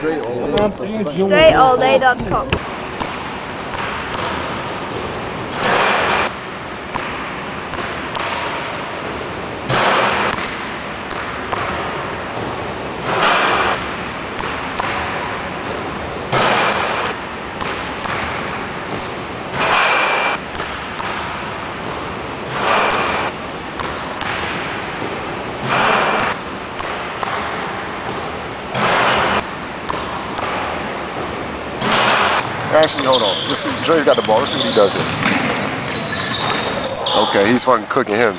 Straightollday.com. Actually, hold on. Let's see. Dre's got the ball. Let's see what he does here. Okay, he's fucking cooking him.